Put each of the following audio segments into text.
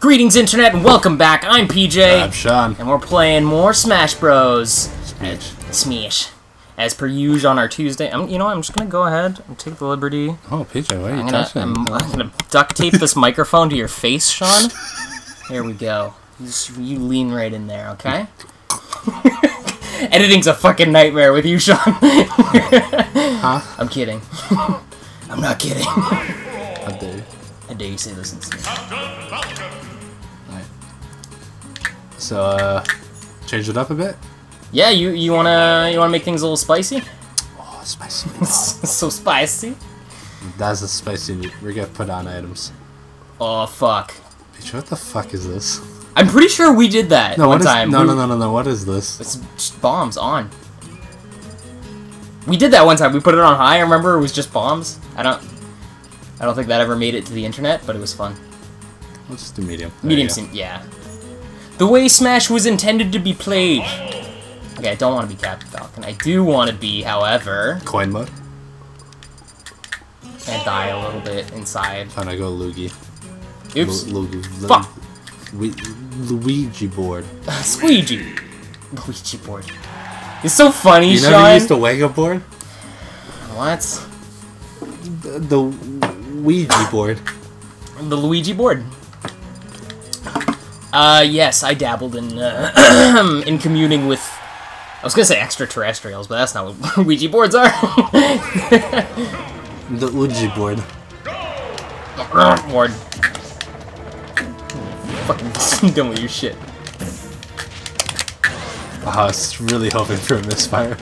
Greetings, Internet, and welcome back. I'm PJ. I'm Sean. And we're playing more Smash Bros. Smash. As per usual on our Tuesday. I'm just going to go ahead and take the liberty. Oh, PJ, why are you touching? I'm going to duct tape this microphone to your face, Sean. There we go. You lean right in there, okay? Editing's a fucking nightmare with you, Sean. Huh? I'm kidding. I'm not kidding. I dare you. I dare you say this instead. Alright. So, change it up a bit? Yeah, you wanna make things a little spicy? Oh, spicy. So spicy? That's a spicy. We're gonna put on items. Oh, fuck. Bitch, what the fuck is this? I'm pretty sure we did that one time. No, what is this? It's just bombs on. We did that one time. We put it on high, I remember. It was just bombs. I don't think that ever made it to the internet, but it was fun. Let's do medium. Medium, yeah. The way Smash was intended to be played. Okay, I don't want to be Captain Falcon. I do want to be, however... Coin mode. And die a little bit inside. I'm gonna go Luigi. Oops. Fuck! Luigi board. Squeegee! Luigi board. It's so funny, Sean! You never used the Ouija board? What? The Ouija board. The Luigi board. Yes, I dabbled in, in communing with... I was gonna say extraterrestrials, but that's not what Ouija boards are. The Ouija board. The board. Fucking done with your shit. Oh, I was really hoping for a misfire.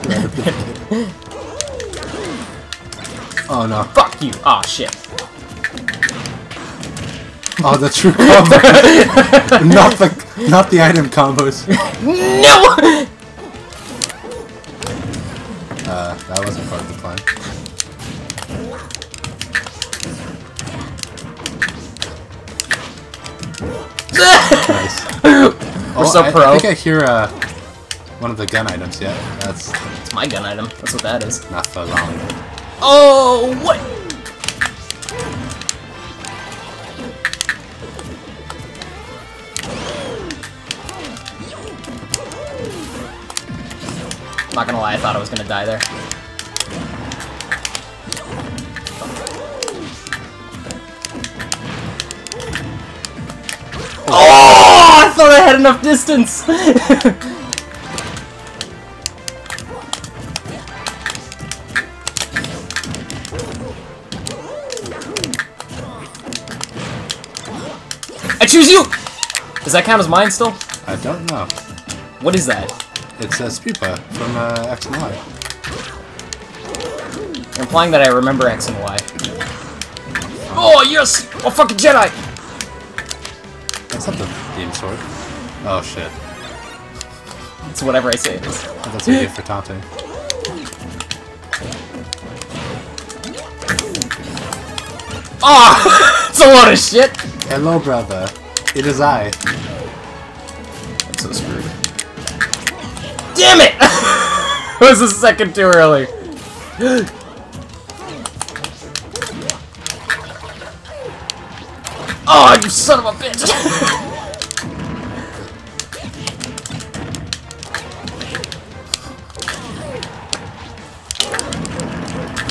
Oh no. Fuck you! Aw, oh, shit. Oh, the true combo. not the item combos. No! That wasn't part of the plan. Nice. We're so pro. I think I hear, one of the gun items, yeah. It's my gun item. That's what that is. Not for long. Oh, what? Not gonna lie, I thought I was gonna die there. Oh! I thought I had enough distance. Choose you! Does that count as mine still? I don't know. What is that? It's a Spupa from X and Y. You're implying that I remember X and Y. Oh, yes! Oh, fucking Jedi! That's not the theme sword. Oh, shit. It's whatever I say it is. Oh, that's what you get for taunting. Oh! It's a lot of shit! Hello, brother. It is I. That's so screwed. Damn it! It was a second too early. Oh, you son of a bitch!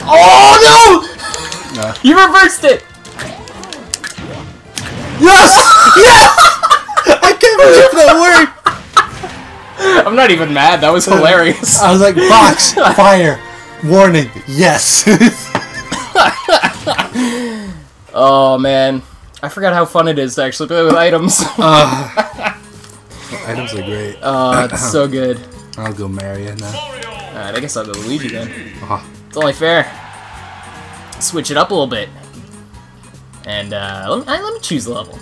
Oh no! You reversed it. Yes! Yes! I can't believe that worked! I'm not even mad, that was hilarious. I was like, box, fire, warning, yes! Oh man, I forgot how fun it is to actually play with items. Items are great. Oh, it's so good. I'll go Mario now. Alright, I guess I'll go Luigi then. It's only fair. Switch it up a little bit. And, let me choose the level.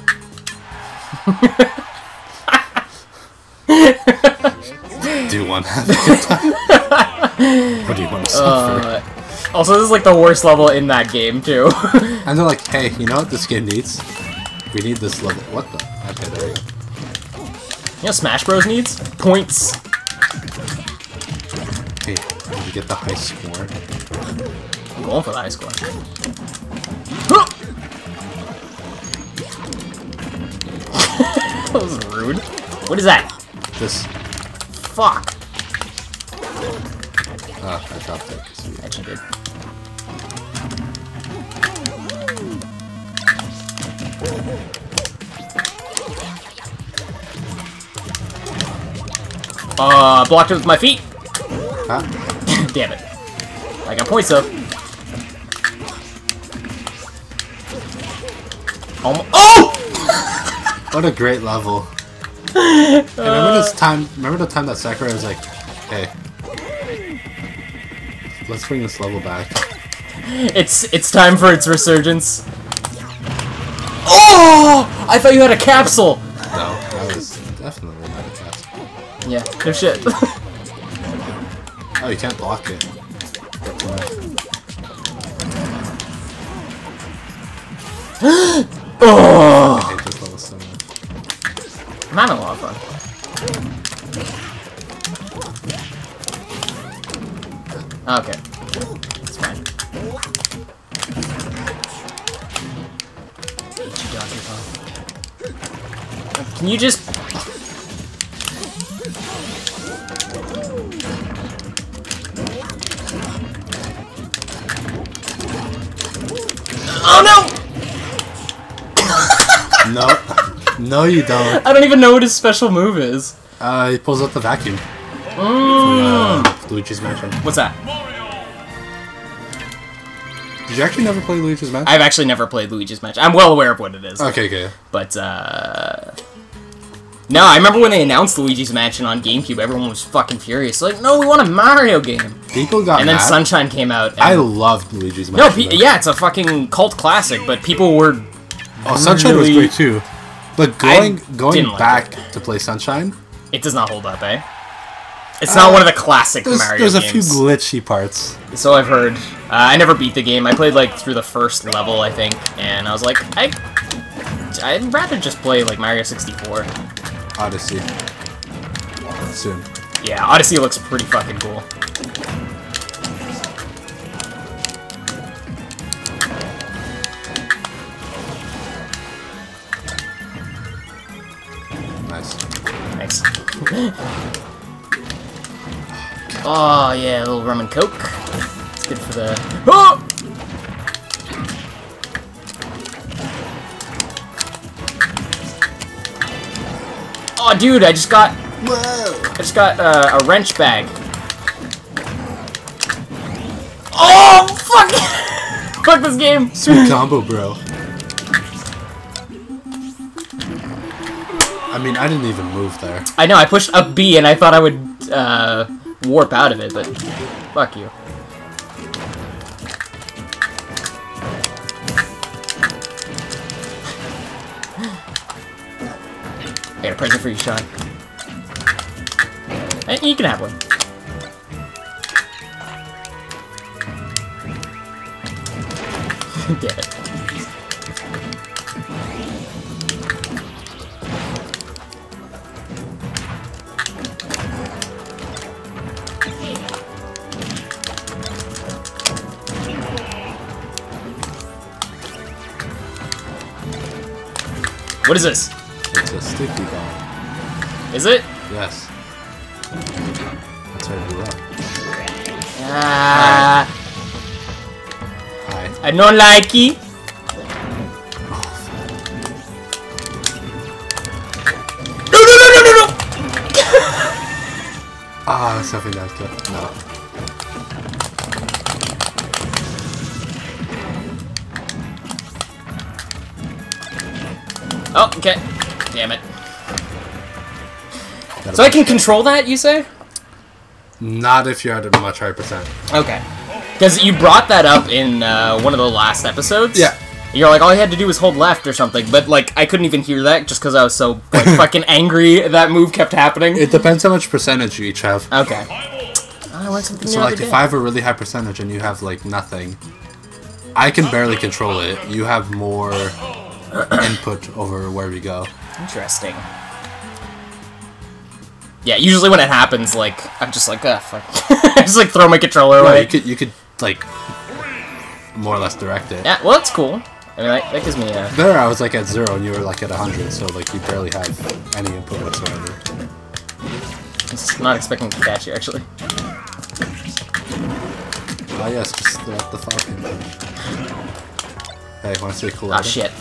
Do you want to have a good time? What do you want to suffer? Also, this is like the worst level in that game, too. And they're like, hey, you know what this game needs? We need this level. What the? Okay, there we go. You know what Smash Bros needs? Points. Hey, did you get the high score? I'm going for the high score. That was rude. What is that? This. Fuck. Ah, I dropped it. I actually did. Blocked it with my feet. Huh? Damn it. I got points up. Oh! What a great level. Hey, remember this time? Remember the time that Sakurai was like, "Hey, let's bring this level back. It's time for its resurgence." Oh! I thought you had a capsule. No, that was definitely not a capsule. Yeah, no shit. Oh, you can't block it. Oh! I hate this level so much. I'm having a lot of fun. Okay. It's fine. Can you just... Oh no! No, no, you don't. I don't even know what his special move is. He pulls out the vacuum. Mm. From, Luigi's Mansion. What's that? Did you actually never play Luigi's Mansion? I've actually never played Luigi's Mansion. I'm well aware of what it is. Okay, okay. But, no, I remember when they announced Luigi's Mansion on GameCube, everyone was fucking furious. Like, no, we want a Mario game. People got and then mad. Sunshine came out. And... I loved Luigi's Mansion. No, yeah, it's a fucking cult classic, but people were... Oh, Sunshine really... was great too, but going back to play Sunshine, it does not hold up, eh? It's not one of the classic Mario games. There's a few glitchy parts. So I've heard. I never beat the game. I played like through the first level, I think, and I was like, I'd rather just play like Mario 64. Odyssey. Soon. Yeah, Odyssey looks pretty fucking cool. Nice. Oh yeah, a little rum and coke. It's good for the. Oh! Oh, dude, I just got. Whoa! I just got a wrench bag. Oh fuck! Fuck this game. Sweet combo, bro. I mean, I didn't even move there. I know, I pushed up B and I thought I would warp out of it, but fuck you. I got a present for you, Sean. And you can have one. Damn it. What is this? It's a sticky bomb. Is it? Yes. That's how you do that. Hi. I don't like it. Oh. No, no, no, no, no, no! Ah, that's something that's good. No. Oh, okay. Damn it. So I can control that, you say? Not if you're at a much higher percent. Okay. Because you brought that up in one of the last episodes. Yeah. You're like, all you had to do was hold left or something, but like I couldn't even hear that just because I was so like, fucking angry that move kept happening. It depends how much percentage you each have. Okay. I want something so like if I have a really high percentage and you have like nothing, I can barely control it. You have more... input over where we go. Interesting. Yeah, usually when it happens, like, I'm just like, ah, fuck. I just, like, throw my controller away. You could, like, more or less direct it. Yeah, well, that's cool. I mean, that gives me a... There I was like at 0 and you were like at 100, so like you barely had any input whatsoever. I was not expecting to catch you, actually. Ah yes, just the Falcon. Hey, wanna see a collider? Ah, shit.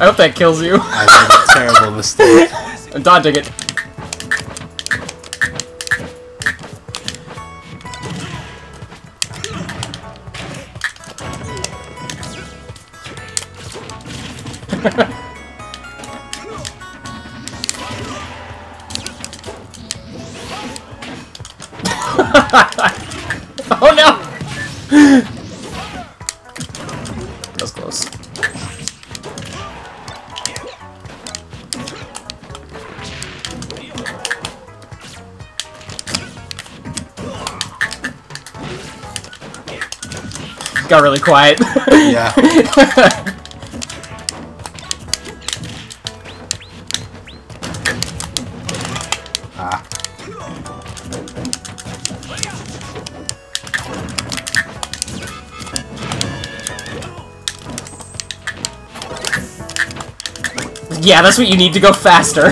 I hope that kills you. I made a terrible mistake. I'm dodging it. Oh no! That was close. Got really quiet. Yeah. Yeah, that's what you need to go faster.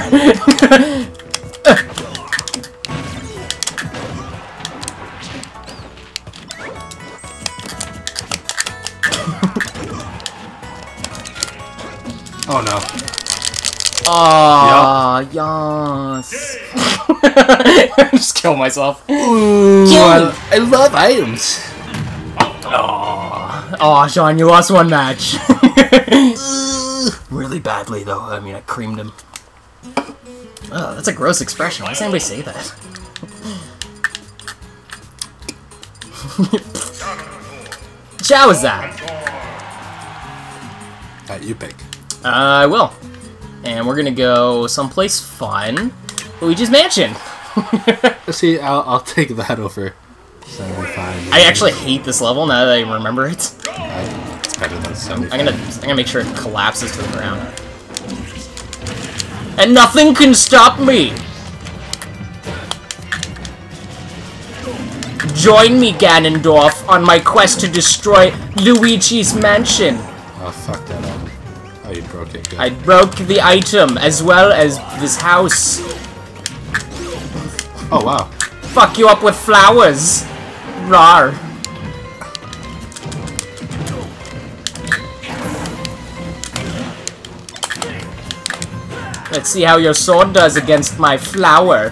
Oh no. Oh, yes. Just kill myself. Ooh, I love items. Oh, oh, Sean, you lost one match. Really badly, though. I mean, I creamed him. Oh, that's a gross expression. Why does anybody say that? How was that? You pick. I will. And we're gonna go someplace fun. Luigi's Mansion! See, I'll take that over. I actually hate this level now that I remember it. I'm gonna make sure it collapses to the ground. And nothing can stop me! Join me, Ganondorf, on my quest to destroy Luigi's Mansion! Oh, fuck that up. Oh, you broke it. Good. I broke the item, as well as this house. Oh, wow. Fuck you up with flowers! Rawr. Let's see how your sword does against my flower.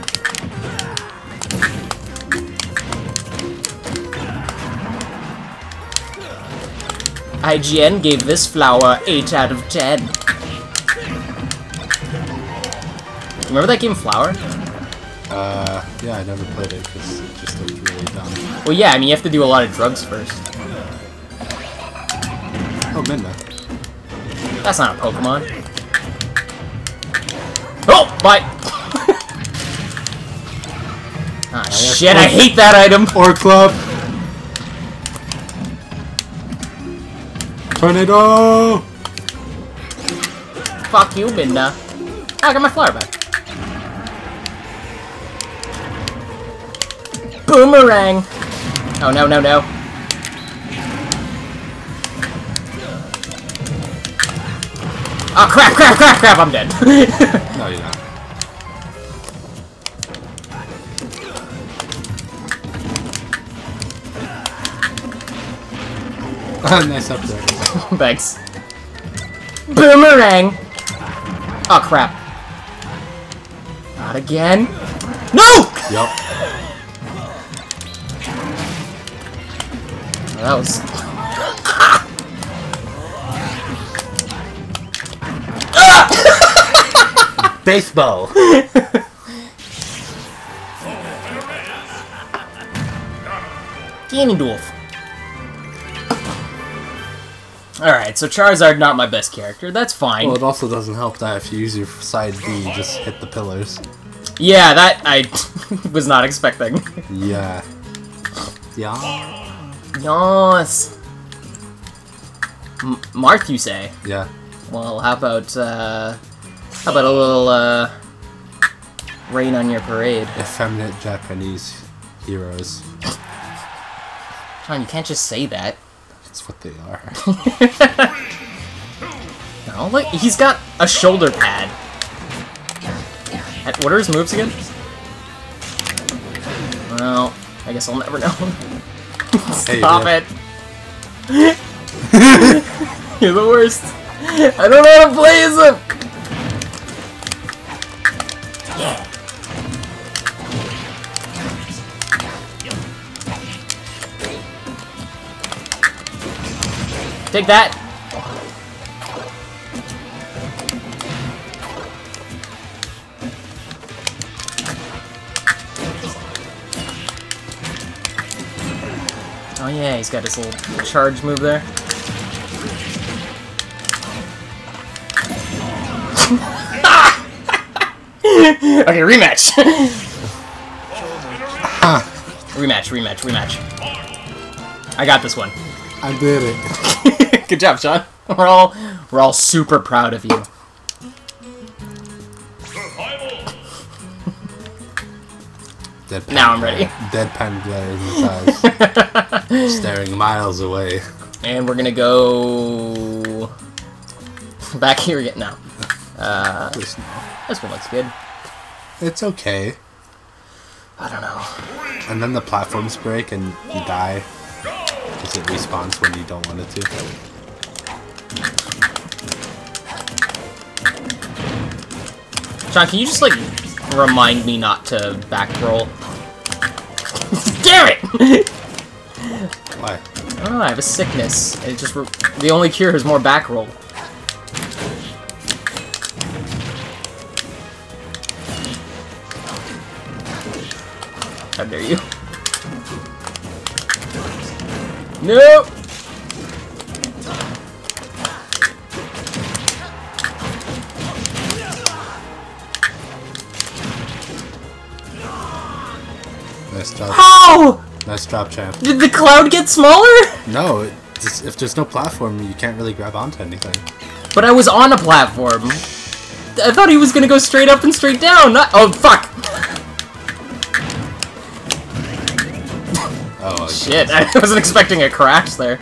IGN gave this flower 8 out of 10. Remember that game Flower? Yeah, I never played it because it just looked really dumb. Well, yeah, I mean, you have to do a lot of drugs first. Oh, Midna. That's not a Pokémon. Oh, bye! Ah, shit, I hate that item! Or club! Tornado! Fuck you, Midna. Oh, I got my flower back. Boomerang! Oh, no, no, no. Oh, crap, crap, crap, crap, I'm dead. No, you're not. Nice up there. Thanks. Boomerang! Oh, crap. Not again. No! Yup. Oh, that was... Baseball! Ganondorf. Alright, so Charizard, not my best character. That's fine. Well, it also doesn't help that if you use your side B, you just hit the pillars. Yeah, that I was not expecting. Yeah. Yeah. Yes. Marth, you say? Yeah. Well, how about a little, rain on your parade? Effeminate Japanese heroes. John, you can't just say that. That's what they are. No, like, he's got a shoulder pad. What are his moves again? Well, I guess I'll never know. Stop it. You're the worst. I don't know how to play as him. Take that! Oh yeah, he's got his little charge move there. Okay, rematch! Rematch. I got this one. I did it. Good job, Sean. We're all super proud of you. Now I'm ready. Deadpan glare in his eyes, staring miles away. And we're gonna go back here again. No. This one looks good. It's okay. I don't know. And then the platforms break and you die. Because it respawns when you don't want it to. John, can you just, like, remind me not to back roll? Damn it! Why? I don't know, I have a sickness. It just the only cure is more back roll. How dare you? Nope! Nice job. How? Nice job, champ. Did the cloud get smaller? No, if there's no platform, you can't really grab onto anything. But I was on a platform. I thought he was gonna go straight up and straight down, not— oh, fuck! Oh, shit, I wasn't expecting a crash there.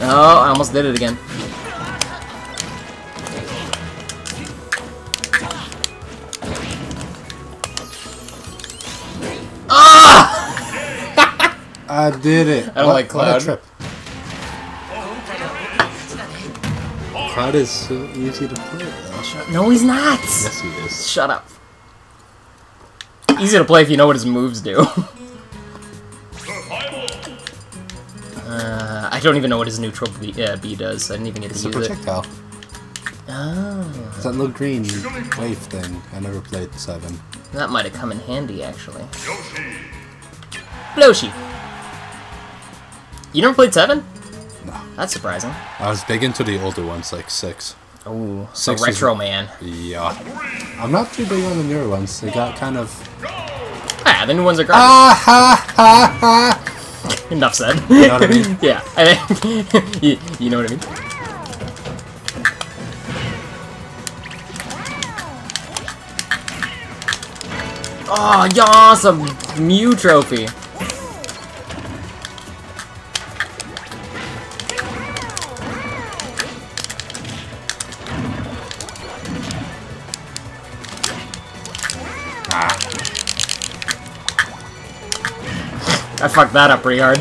Oh, I almost did it again. Ah! I did it. I don't like Cloud. What a trip. Cloud is so easy to play, though. No, he's not. Yes, he is. Shut up. Easy to play if you know what his moves do. I don't even know what his neutral B does. I didn't even get to use it. It's a projectile. Oh. It's that little green wave thing. I never played 7. That might have come in handy, actually. Yoshi! You never played 7? No. That's surprising. I was big into the older ones, like 6. Oh, so Retro Man. Yeah. I'm not too big on the newer ones. They got kind of... Ah, the new ones are garbage. Ah, ha, ha, ha. Enough said. You know what I mean? Yeah. You know what I mean? Oh, yas, a Mew trophy. I fucked that up pretty hard.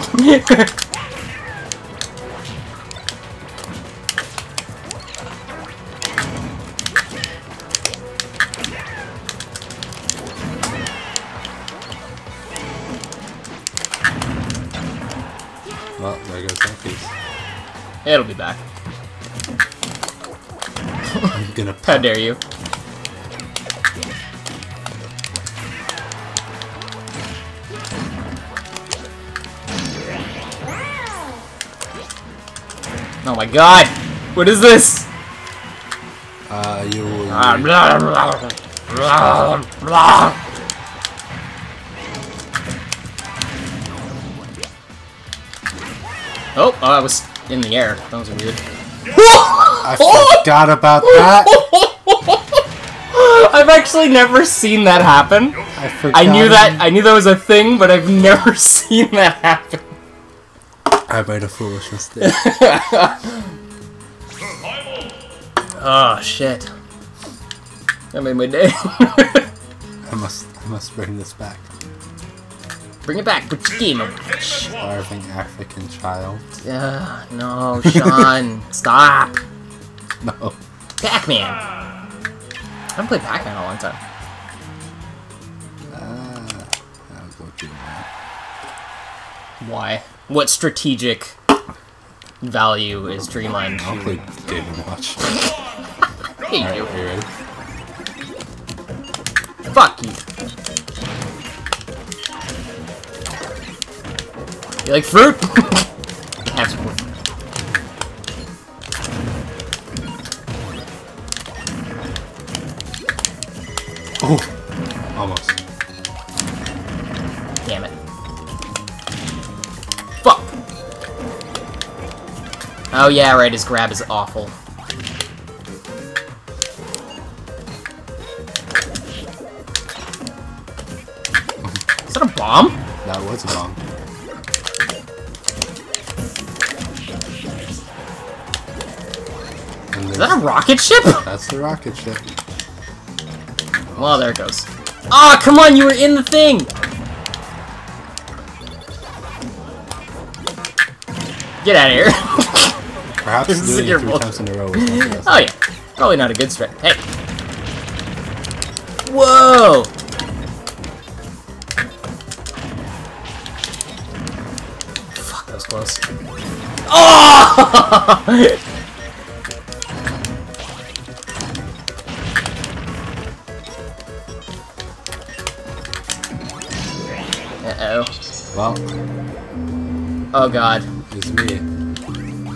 Well, there goes that piece. It'll be back. I'm gonna pop. How dare you? Oh my god! What is this? You... blah, blah, blah, blah, blah. Oh, I was in the air. That was weird. I forgot about that! I've actually never seen that happen. I knew that was a thing, but I've never seen that happen. I made a foolish mistake. Oh shit. That made my day. I must bring this back. Bring it back, put your game on. Starving African child. No, Sean. Stop. No. Pac-Man. I haven't played Pac-Man in a long time. I'll go do that. Why? What strategic value is Dreamland? I don't play David Watch. Hey, you. Right, fuck you. You like fruit? Have some fruit. Oh, almost. Damn it. Fuck. Oh yeah, right. His grab is awful. Is that a bomb? That was a bomb. Is that a rocket ship? That's the rocket ship. Well, there it goes. Ah, oh, come on, you were in the thing! Get out of here. Perhaps this is your 3 times in a row. Oh, yeah. Probably not a good strat. Hey. Whoa! Fuck, that was close. Oh! Well. Oh god. It's me.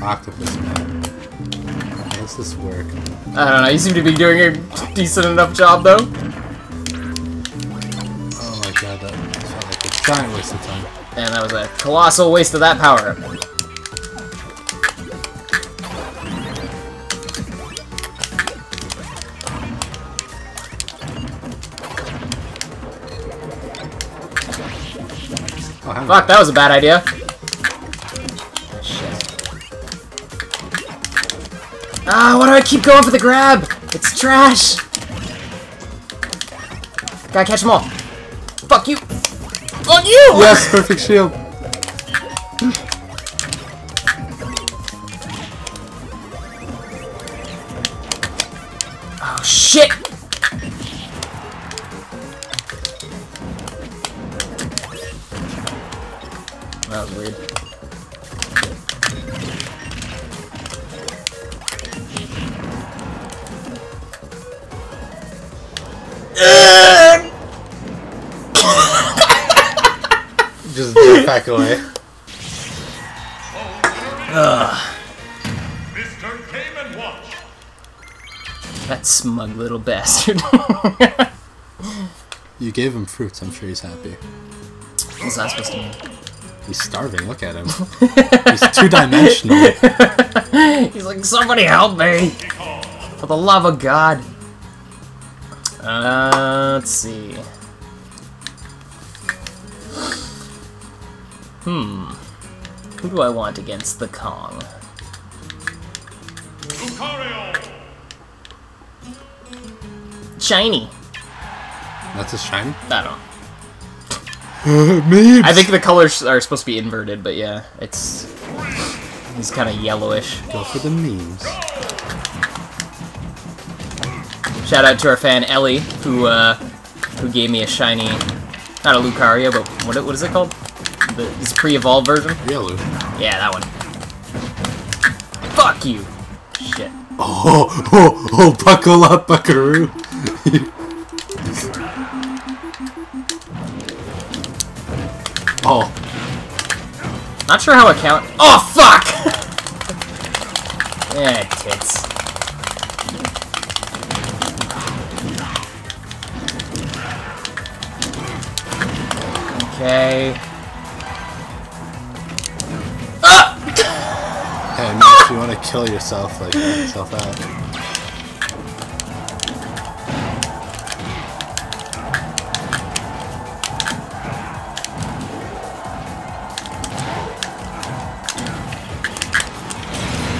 Octopus man. How does this work? I don't know, you seem to be doing a decent enough job though. Oh my god, that felt like a giant waste of time. And that was a colossal waste of that power up. Fuck, that was a bad idea. Shit. Ah, why do I keep going for the grab? It's trash! Gotta catch them all. Fuck you! Fuck you! Yes, perfect shield. Oh, shit! That was weird. Just jump back away. Mr. Came and watch. That smug little bastard. You gave him fruits, I'm sure he's happy. What's that supposed to mean? He's starving, look at him. He's two-dimensional. He's like, somebody help me! For the love of God. Let's see. Who do I want against the Kong? Lucario. Shiny. That's a shiny? I don't know. I think the colors are supposed to be inverted, but yeah, it's kind of yellowish. Go for the memes. Shout out to our fan Ellie, who gave me a shiny, not a Lucario, but what is it called? This pre-evolved version. Yellow. Yeah, that one. Fuck you. Shit. Oh! Buckle up, Buckaroo. Oh. Not sure how I count. Oh, fuck! Yeah, tits. Okay. Ah! Hey, man, if you want to kill yourself, like, knock yourself out.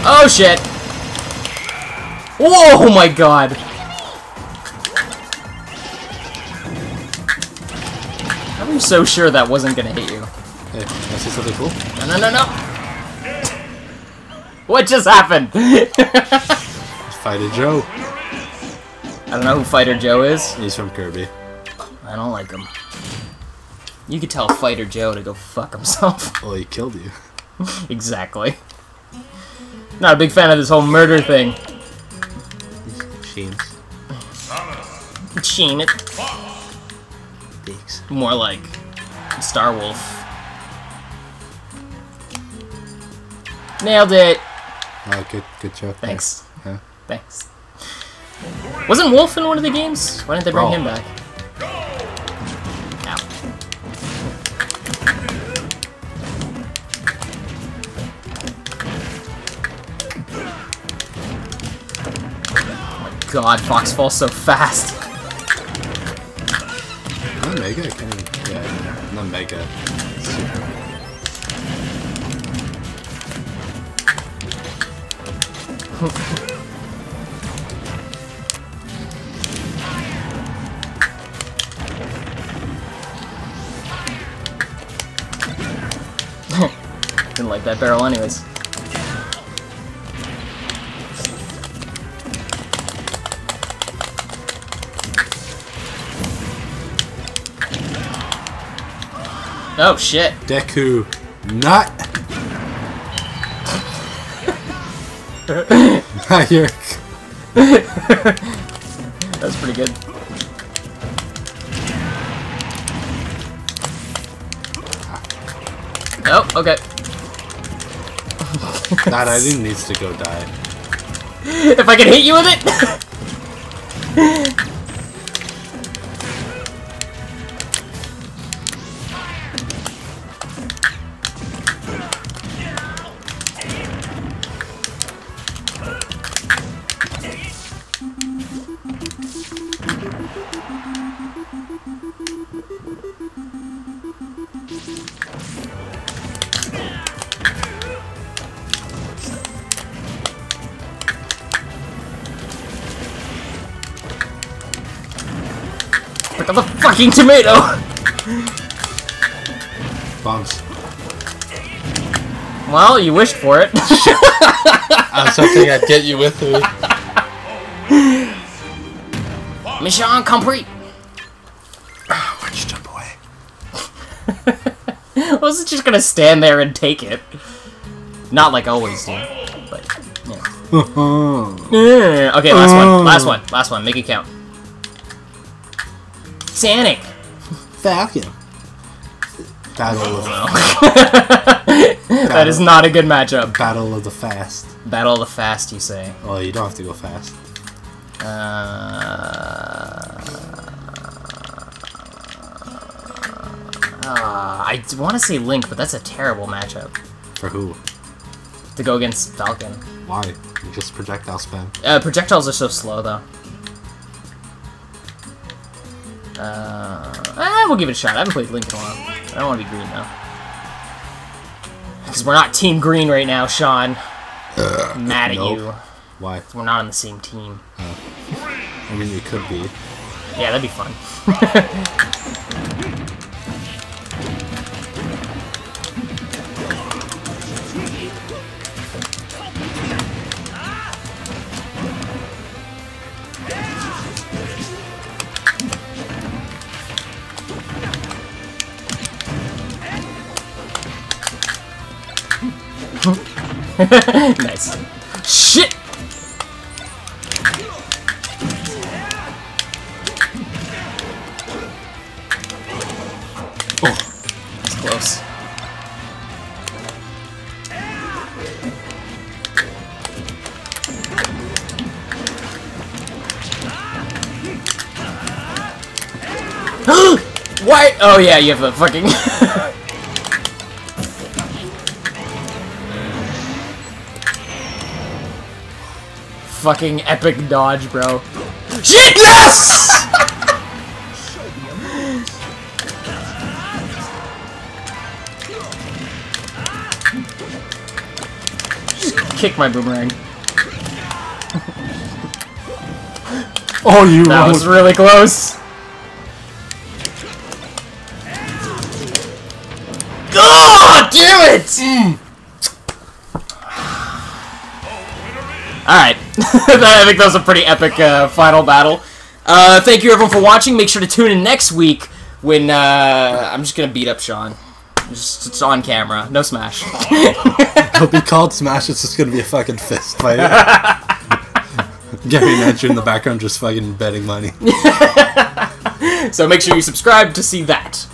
Oh shit! Oh my god! I was so sure that wasn't gonna hit you. Hey, can I see something cool? No, no, no, no! What just happened? Fighter Joe. I don't know who Fighter Joe is. He's from Kirby. I don't like him. You could tell Fighter Joe to go fuck himself. Well, he killed you. Exactly. Not a big fan of this whole murder thing. Sheen. Sheen it. More like Star Wolf. Nailed it. Oh, good job. Thanks. Yeah. Thanks. Wasn't Wolf in one of the games? Why didn't they bring him back? God, Fox falls so fast. I'm mega. Yeah, not mega. Super. Didn't like that barrel, anyways. Oh shit. Deku. Not. Not your. That's pretty good. Oh, okay. Not I think needs to go die. If I can hit you with it. Of a fucking tomato! Bombs. Well, you wished for it. I was hoping I'd get you with me. Mission complete! Why'd you jump away? Wasn't just gonna stand there and take it. Not like I always do. But, you know. Okay, last one, make it count. Sanic! Falcon. Battle of Battle. That is not a good matchup. Battle of the fast. Battle of the fast, you say? Well, you don't have to go fast. I want to say Link, but that's a terrible matchup. For who? To go against Falcon. Why? You just projectile spam. Projectiles are so slow, though. We'll give it a shot. I haven't played Link in a while. I don't want to be green now. Because we're not Team Green right now, Sean. I'm mad at you. Why? We're not on the same team. I mean, we could be. Yeah, that'd be fun. Nice. Shit! Oh, that's close. Why? Oh yeah, you have the fucking... Fucking epic dodge, bro. Shit! Yes! Just kick my boomerang. Oh, you! That was really close. Oh, damn it! Mm. Alright, I think that was a pretty epic final battle. Thank you everyone for watching. Make sure to tune in next week when I'm just going to beat up Sean. It's on camera. No Smash. It'll be called Smash. It's just going to be a fucking fist fight. Gary Nancher in the background just fucking betting money. So make sure you subscribe to see that.